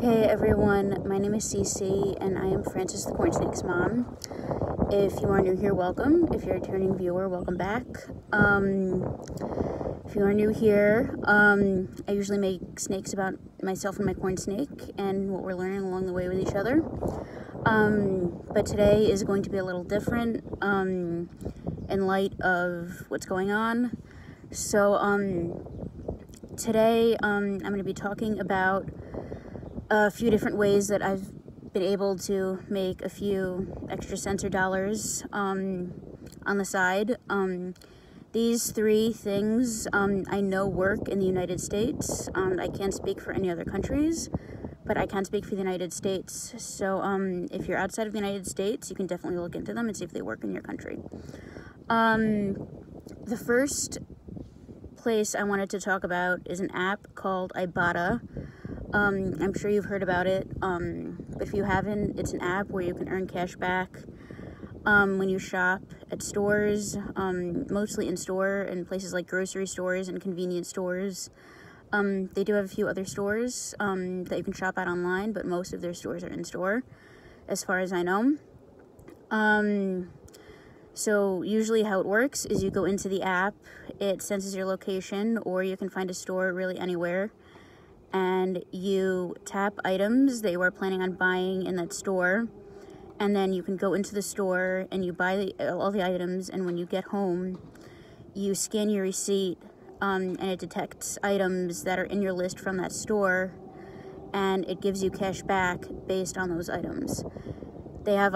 Hey everyone, my name is Cece and I am Francis the Corn Snake's mom. If you are new here, welcome. If you're a returning viewer, welcome back. If you are new here, I usually make snakes about myself and my corn snake and what we're learning along the way with each other. But today is going to be a little different in light of what's going on. So today I'm going to be talking about a few different ways that I've been able to make a few extra sensor dollars on the side. These three things I know work in the United States. I can't speak for any other countries, but I can speak for the United States. So if you're outside of the United States, you can definitely look into them and see if they work in your country. The first place I wanted to talk about is an app called Ibotta. I'm sure you've heard about it, but if you haven't, it's an app where you can earn cash back when you shop at stores, mostly in-store in places like grocery stores and convenience stores. They do have a few other stores that you can shop at online, but most of their stores are in-store, as far as I know. So usually how it works is you go into the app, it senses your location, or you can find a store really anywhere, and you tap items that you are planning on buying in that store, and then you can go into the store and you buy all the items, and when you get home, you scan your receipt, and it detects items that are in your list from that store, and it gives you cash back based on those items. They have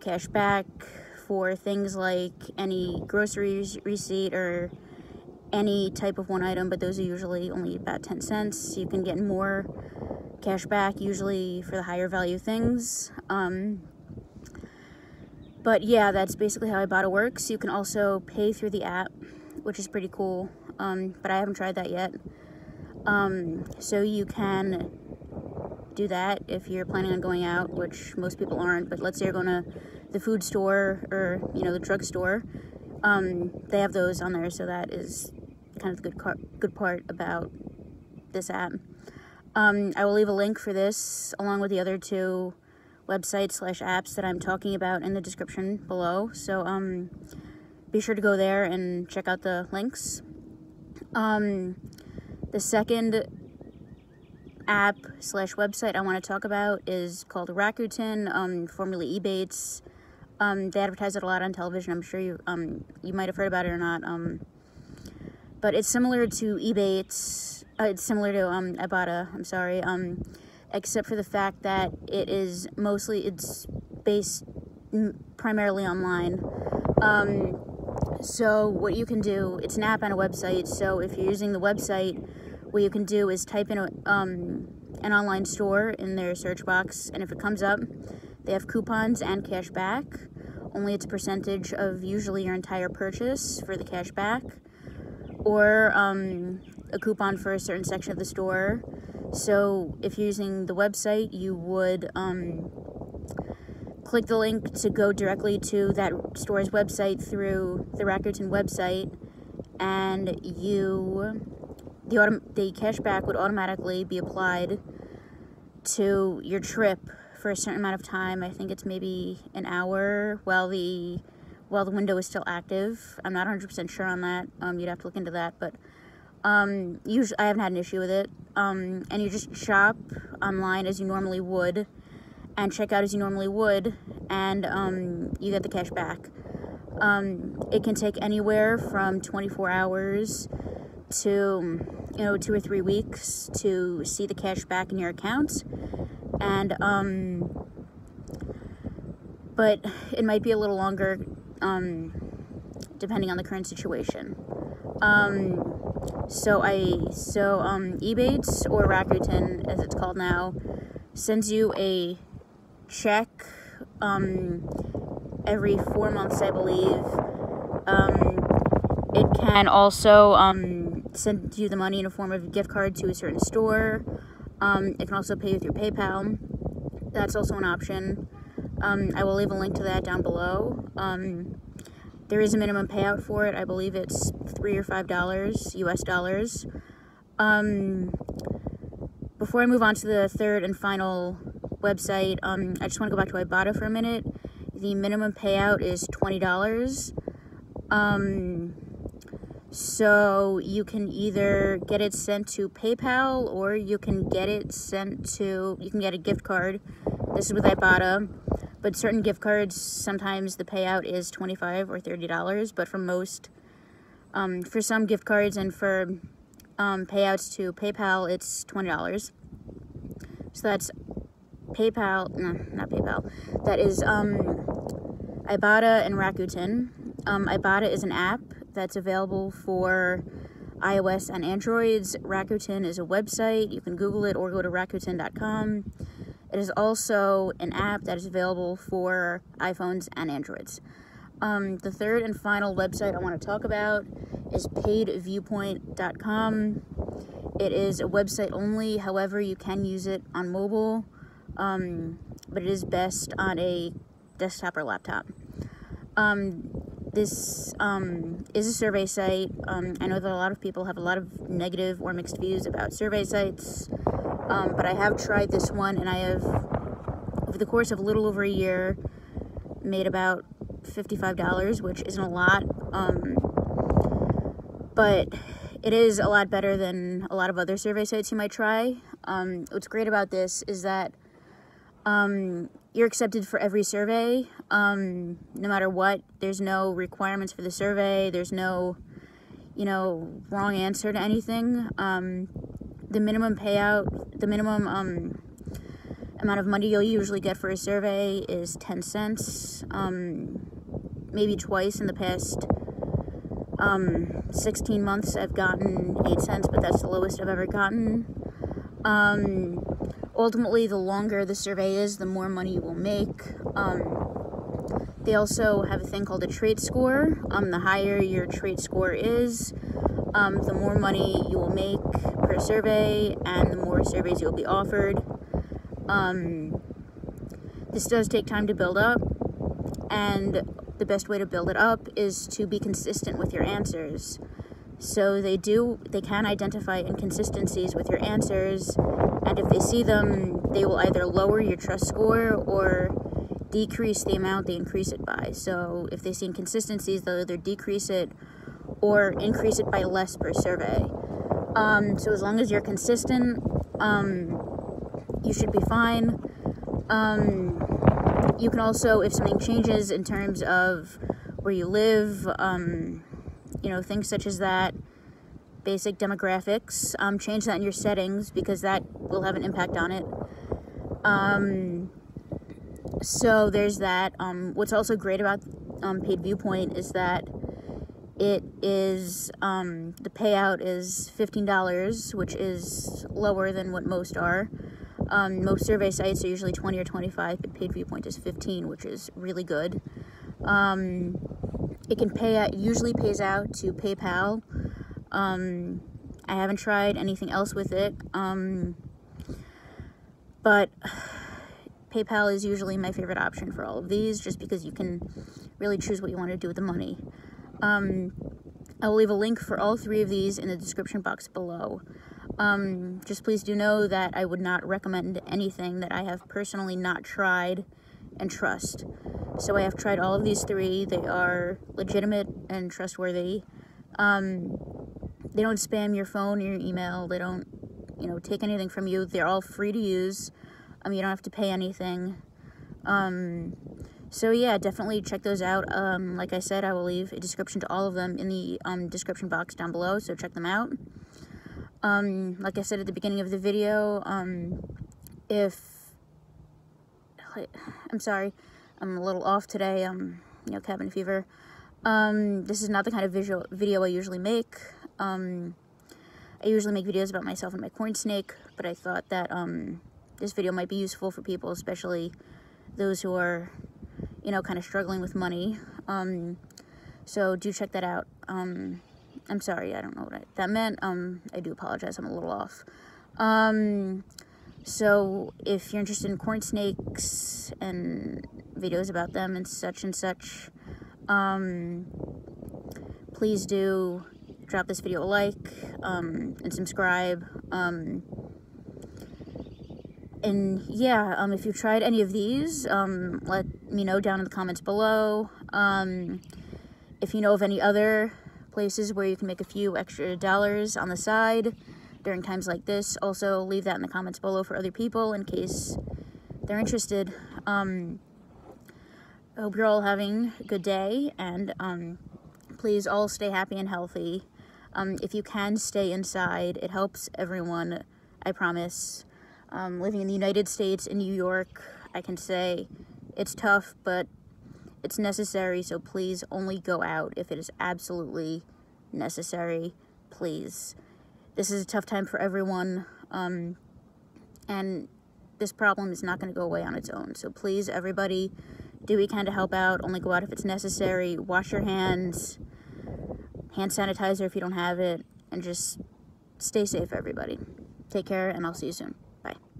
cash back for things like any groceries receipt or any type of one item, but those are usually only about 10 cents. You can get more cash back usually for the higher value things. But yeah, that's basically how Ibotta works. You can also pay through the app, which is pretty cool, but I haven't tried that yet. So you can do that if you're planning on going out, which most people aren't, but let's say you're going to the food store or, the drugstore. They have those on there, so that is kind of the good part about this app. I will leave a link for this along with the other two websites/apps that I'm talking about in the description below, so be sure to go there and check out the links. The second app/website I want to talk about is called Rakuten, formerly Ebates. They advertise it a lot on television. I'm sure you might have heard about it or not. But it's similar to Ebates. It's similar to Ibotta. I'm sorry. Except for the fact that it's based primarily online. So what you can do, it's an app and a website. So if you're using the website, what you can do is type in an online store in their search box, and if it comes up, they have coupons and cash back. Only it's a percentage of usually your entire purchase for the cash back, or a coupon for a certain section of the store. So if you're using the website, you would click the link to go directly to that store's website through the Rakuten website, and the cash back would automatically be applied to your trip for a certain amount of time. I think it's maybe an hour while the window is still active. I'm not 100% sure on that. You'd have to look into that, but usually I haven't had an issue with it. And you just shop online as you normally would and check out as you normally would, and you get the cash back. It can take anywhere from 24 hours to 2 or 3 weeks to see the cash back in your account, and but it might be a little longer depending on the current situation. Ebates, or Rakuten as it's called now, sends you a check every 4 months, I believe. It can also send you the money in a form of a gift card to a certain store. It can also pay with your PayPal. That's also an option. I will leave a link to that down below. There is a minimum payout for it. I believe it's $3 or $5 US dollars. Before I move on to the third and final website, I just want to go back to Ibotta for a minute. The minimum payout is $20. So you can either get it sent to PayPal or you can get it sent to, you can get a gift card. This is with Ibotta, but certain gift cards, sometimes the payout is $25 or $30, but for most, for some gift cards and for payouts to PayPal, it's $20. So that's PayPal, no, not PayPal. That is Ibotta and Rakuten. Ibotta is an app that's available for iOS and Androids. Rakuten is a website. You can Google it or go to rakuten.com. It is also an app that is available for iPhones and Androids. The third and final website I want to talk about is paidviewpoint.com. It is a website only, however, you can use it on mobile, but it is best on a desktop or laptop. This is a survey site. I know that a lot of people have a lot of negative or mixed views about survey sites, but I have tried this one, and I have, over the course of a little over a year, made about $55, which isn't a lot, but it is a lot better than a lot of other survey sites you might try. What's great about this is that you're accepted for every survey, no matter what. There's no requirements for the survey. There's no, you know, wrong answer to anything. The minimum payout, the minimum amount of money you'll usually get for a survey is 10 cents, maybe twice in the past 16 months I've gotten 8 cents, but that's the lowest I've ever gotten. Ultimately, the longer the survey is, the more money you will make. They also have a thing called a trait score. The higher your trait score is, the more money you will make per survey and the more surveys you'll be offered. This does take time to build up, and the best way to build it up is to be consistent with your answers. So they can identify inconsistencies with your answers, and if they see them, they will either lower your trust score or decrease the amount they increase it by. So if they see inconsistencies, they'll either decrease it or increase it by less per survey. So as long as you're consistent, you should be fine. You can also, if something changes in terms of where you live, you know, things such as that, basic demographics, change that in your settings because that will have an impact on it. So there's that. What's also great about Paidviewpoint is that it is, the payout is $15, which is lower than what most are. Most survey sites are usually 20 or 25, but Paidviewpoint is 15, which is really good. It can pay out, usually pays out to PayPal. I haven't tried anything else with it, but PayPal is usually my favorite option for all of these, just because you can really choose what you want to do with the money. I will leave a link for all three of these in the description box below. Just please do know that I would not recommend anything that I have personally not tried and trust. So I have tried all of these three. They are legitimate and trustworthy. They don't spam your phone or your email. They don't, you know, take anything from you. They're all free to use. You don't have to pay anything. So yeah, definitely check those out. Like I said, I will leave a description to all of them in the description box down below, so check them out. Like I said at the beginning of the video, I'm sorry, I'm a little off today, you know, cabin fever. This is not the kind of video I usually make. I usually make videos about myself and my corn snake, but I thought that, this video might be useful for people, especially those who are, you know, kind of struggling with money. So do check that out. I'm sorry, I don't know what that meant. I do apologize, I'm a little off. So if you're interested in corn snakes and videos about them and such, please do drop this video a like, and subscribe. And yeah, if you've tried any of these, let me know down in the comments below. If you know of any other places where you can make a few extra dollars on the side during times like this, also leave that in the comments below for other people in case they're interested. I hope you're all having a good day, and please all stay happy and healthy. If you can, stay inside. It helps everyone, I promise. Living in the United States, in New York, I can say it's tough, but it's necessary, so please only go out if it is absolutely necessary, please. This is a tough time for everyone, and this problem is not going to go away on its own. So please, everybody, do what you can to help out. Only go out if it's necessary. Wash your hands, hand sanitizer if you don't have it, and just stay safe, everybody. Take care, and I'll see you soon. Bye.